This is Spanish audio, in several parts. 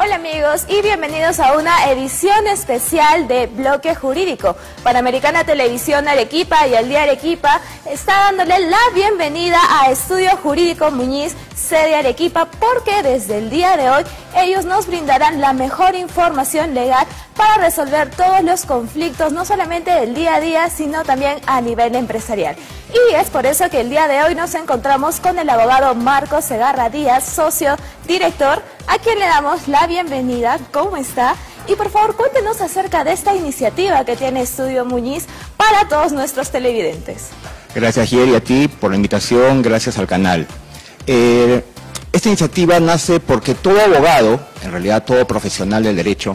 Hola amigos y bienvenidos a una edición especial de Bloque Jurídico. Panamericana Televisión Arequipa y el día Arequipa está dándole la bienvenida a Estudio Jurídico Muñiz, sede Arequipa, porque desde el día de hoy ellos nos brindarán la mejor información legal para resolver todos los conflictos, no solamente del día a día, sino también a nivel empresarial. Y es por eso que el día de hoy nos encontramos con el abogado Marco Zegarra Díaz, socio director, a quien le damos la bienvenida. ¿Cómo está? Y por favor, cuéntenos acerca de esta iniciativa que tiene Estudio Muñiz para todos nuestros televidentes. Gracias, Gier, y a ti por la invitación, gracias al canal. Esta iniciativa nace porque todo abogado, en realidad todo profesional del derecho,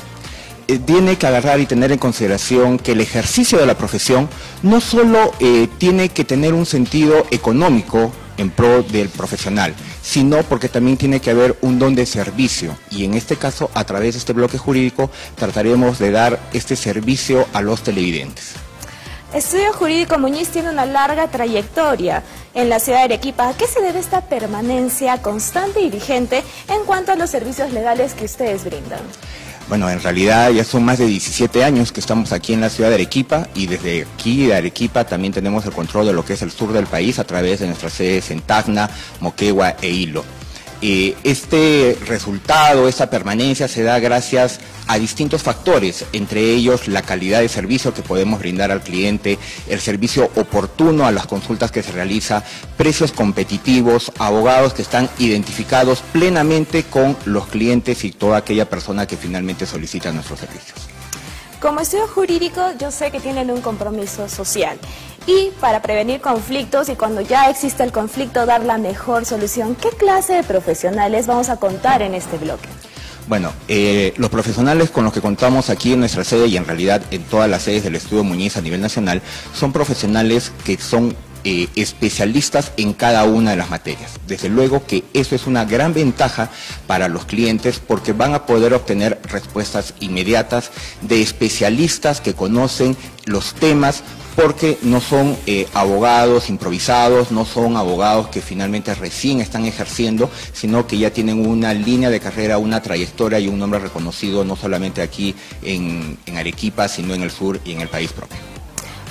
tiene que agarrar y tener en consideración que el ejercicio de la profesión no solo tiene que tener un sentido económico en pro del profesional, sino porque también tiene que haber un don de servicio, y en este caso, a través de este bloque jurídico, trataremos de dar este servicio a los televidentes. Estudio Jurídico Muñiz tiene una larga trayectoria en la ciudad de Arequipa. ¿A qué se debe esta permanencia constante y vigente en cuanto a los servicios legales que ustedes brindan? Bueno, en realidad ya son más de 17 años que estamos aquí en la ciudad de Arequipa, y desde aquí de Arequipa también tenemos el control de lo que es el sur del país a través de nuestras sedes en Tacna, Moquegua e Hilo. Este resultado, esta permanencia se da gracias a distintos factores, entre ellos la calidad de servicio que podemos brindar al cliente, el servicio oportuno a las consultas que se realiza, precios competitivos, abogados que están identificados plenamente con los clientes y toda aquella persona que finalmente solicita nuestros servicios. Como estudio jurídico, yo sé que tienen un compromiso social y para prevenir conflictos y cuando ya existe el conflicto, dar la mejor solución. ¿Qué clase de profesionales vamos a contar en este bloque? Bueno, los profesionales con los que contamos aquí en nuestra sede y en realidad en todas las sedes del Estudio Muñiz a nivel nacional son profesionales que son especialistas en cada una de las materias. Desde luego que eso es una gran ventaja para los clientes porque van a poder obtener respuestas inmediatas de especialistas que conocen los temas, porque no son abogados improvisados, no son abogados que finalmente recién están ejerciendo, sino que ya tienen una línea de carrera, una trayectoria y un nombre reconocido no solamente aquí en Arequipa, sino en el sur y en el país propio.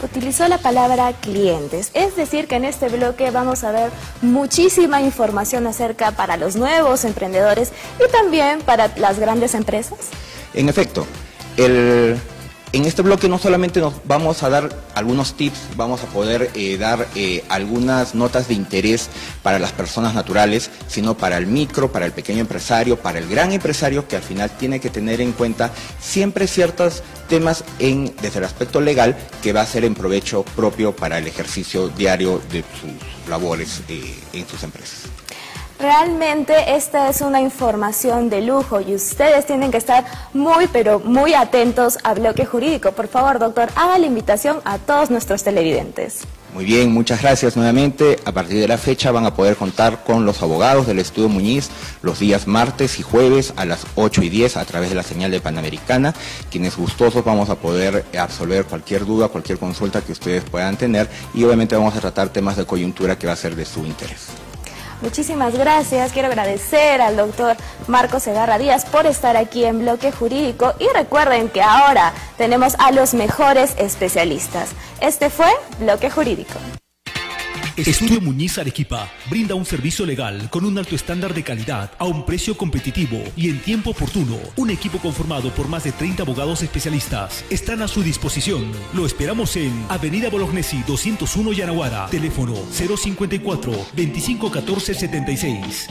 Utilizó la palabra clientes, es decir que en este bloque vamos a ver muchísima información acerca para los nuevos emprendedores y también para las grandes empresas. En efecto, en este bloque no solamente nos vamos a dar algunos tips, vamos a poder dar algunas notas de interés para las personas naturales, sino para el micro, para el pequeño empresario, para el gran empresario, que al final tiene que tener en cuenta siempre ciertas temas desde el aspecto legal que va a ser en provecho propio para el ejercicio diario de sus labores en sus empresas. Realmente esta es una información de lujo y ustedes tienen que estar muy, pero muy atentos a Bloque Jurídico. Por favor, doctor, haga la invitación a todos nuestros televidentes. Muy bien, muchas gracias nuevamente. A partir de la fecha van a poder contar con los abogados del Estudio Muñiz los días martes y jueves a las 8 y 10 a través de la señal de Panamericana. Quienes gustosos vamos a poder absolver cualquier duda, cualquier consulta que ustedes puedan tener, y obviamente vamos a tratar temas de coyuntura que va a ser de su interés. Muchísimas gracias, quiero agradecer al doctor Marco Zegarra Díaz por estar aquí en Bloque Jurídico y recuerden que ahora tenemos a los mejores especialistas. Este fue Bloque Jurídico. Estudio Muñiz Arequipa brinda un servicio legal con un alto estándar de calidad a un precio competitivo y en tiempo oportuno. Un equipo conformado por más de 30 abogados especialistas están a su disposición. Lo esperamos en Avenida Bolognesi 201 Yanaguara, teléfono 054 2514 76.